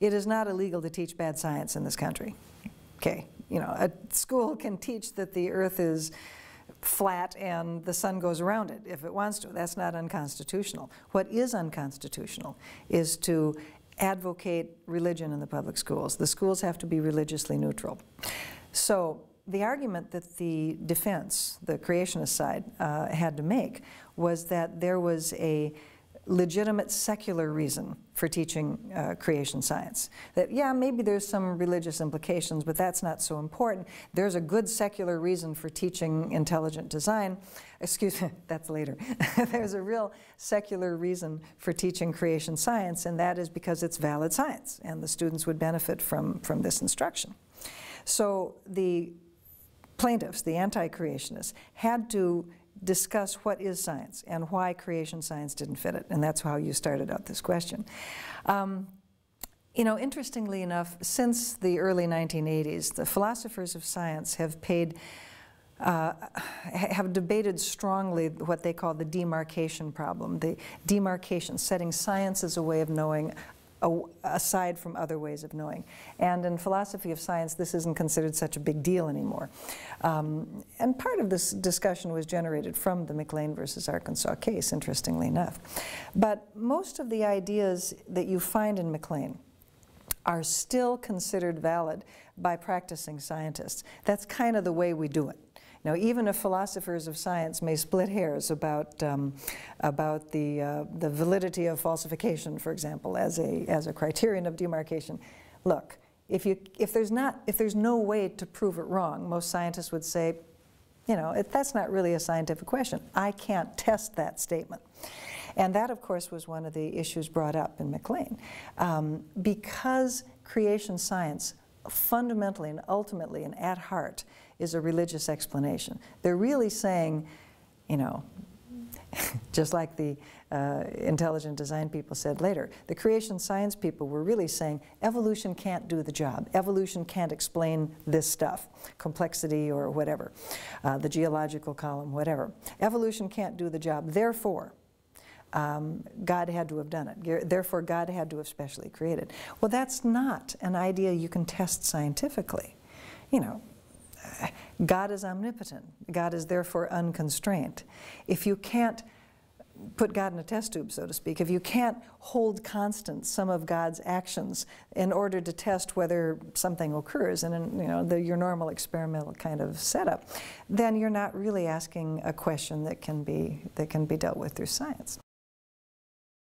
It is not illegal to teach bad science in this country. Okay, you know, a school can teach that the earth is flat and the sun goes around it if it wants to. That's not unconstitutional. What is unconstitutional is to advocate religion in the public schools. The schools have to be religiously neutral. So the argument that the defense, the creationist side, had to make was that there was a legitimate secular reason for teaching creation science. That, yeah, maybe there's some religious implications, but that's not so important. There's a good secular reason for teaching intelligent design. Excuse me, that's later. There's a real secular reason for teaching creation science, and that is because it's valid science, and the students would benefit from this instruction. So the plaintiffs, the anti-creationists, had to discuss what is science and why creation science didn't fit it, and that's how you started out this question. You know, interestingly enough, since the early 1980s, the philosophers of science have debated strongly what they call the demarcation problem, the demarcation, setting science as a way of knowing aside from other ways of knowing. And in philosophy of science, this isn't considered such a big deal anymore. And part of this discussion was generated from the McLean versus Arkansas case, interestingly enough. But most of the ideas that you find in McLean are still considered valid by practicing scientists. That's kind of the way we do it. Now, even if philosophers of science may split hairs about the validity of falsification, for example, as a criterion of demarcation, look, if there's no way to prove it wrong, most scientists would say, you know, that's not really a scientific question. I can't test that statement. And that, of course, was one of the issues brought up in McLean, because creation science fundamentally and ultimately and at heart is a religious explanation. They're really saying, you know, just like the intelligent design people said later, the creation science people were really saying evolution can't do the job. Evolution can't explain this stuff, complexity or whatever, the geological column, whatever. Evolution can't do the job, therefore God had to have done it. Therefore, God had to have specially created. Well, that's not an idea you can test scientifically. You know, God is omnipotent. God is therefore unconstrained. If you can't put God in a test tube, so to speak, if you can't hold constant some of God's actions in order to test whether something occurs in you know, your normal experimental kind of setup, then you're not really asking a question that can be dealt with through science.